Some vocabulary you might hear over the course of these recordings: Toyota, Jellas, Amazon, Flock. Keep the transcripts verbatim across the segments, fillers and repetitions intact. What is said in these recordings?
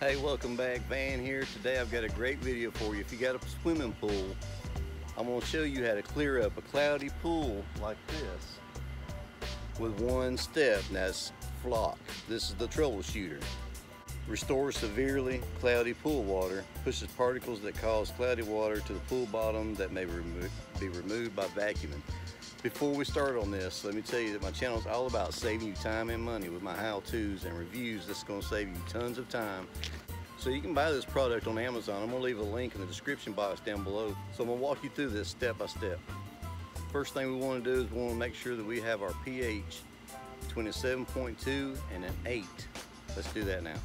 Hey, welcome back. Van here. Today I've got a great video for you. If you got a swimming pool, I'm going to show you how to clear up a cloudy pool like this with one step, and that's Flock. This is the troubleshooter. Restores severely cloudy pool water, pushes particles that cause cloudy water to the pool bottom that may remo- be removed by vacuuming. Before we start on this, let me tell you that my channel is all about saving you time and money with my how-tos and reviews. This is going to save you tons of time. So you can buy this product on Amazon. I'm going to leave a link in the description box down below. So I'm going to walk you through this step by step. First thing we want to do is we want to make sure that we have our pH between a seven point two and an eight. Let's do that now.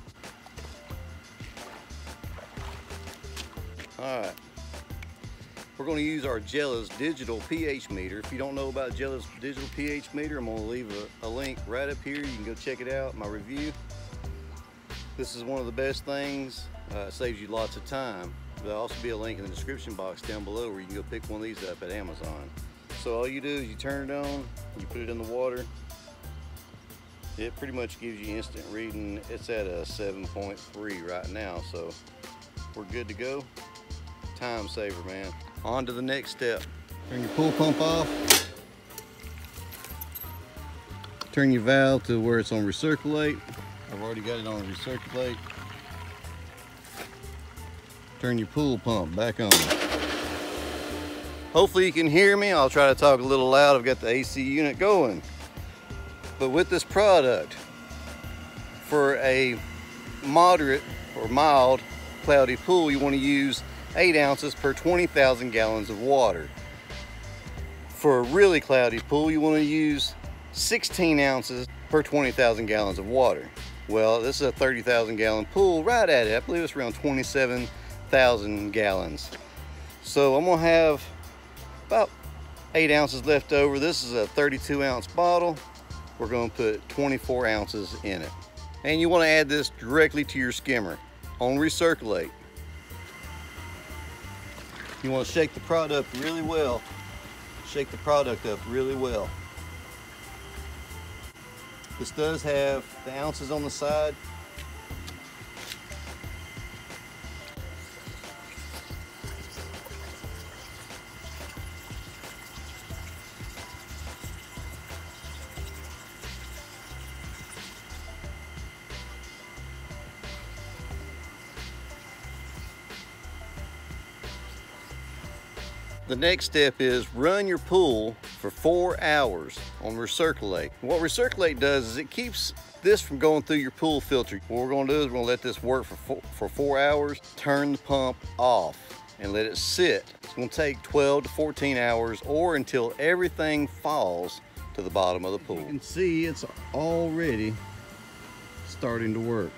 All right. We're going to use our Jellas digital pH meter. If you don't know about Jellas digital pH meter, I'm going to leave a, a link right up here. You can go check it out, my review. This is one of the best things. Uh, it saves you lots of time. There'll also be a link in the description box down below where you can go pick one of these up at Amazon. So all you do is you turn it on, you put it in the water. It pretty much gives you instant reading. It's at a seven point three right now, so we're good to go. Time saver, man. On to the next step. Turn your pool pump off. Turn your valve to where it's on recirculate. I've already got it on recirculate. Turn your pool pump back on. Hopefully you can hear me. I'll try to talk a little loud. I've got the A C unit going. But with this product, for a moderate or mild cloudy pool, you want to use eight ounces per twenty thousand gallons of water. For a really cloudy pool, you want to use sixteen ounces per twenty thousand gallons of water. Well, this is a thirty thousand gallon pool, right at it. I believe it's around twenty-seven thousand gallons. So I'm gonna have about eight ounces left over. This is a thirty-two ounce bottle. We're gonna put twenty-four ounces in it. And you want to add this directly to your skimmer on recirculate. You want to shake the product really well. Shake the product up really well. This does have the ounces on the side. The next step is run your pool for four hours on recirculate. What recirculate does is it keeps this from going through your pool filter. What we're gonna do is we're gonna let this work for four, for four hours, turn the pump off and let it sit. It's gonna take twelve to fourteen hours or until everything falls to the bottom of the pool. You can see it's already starting to work.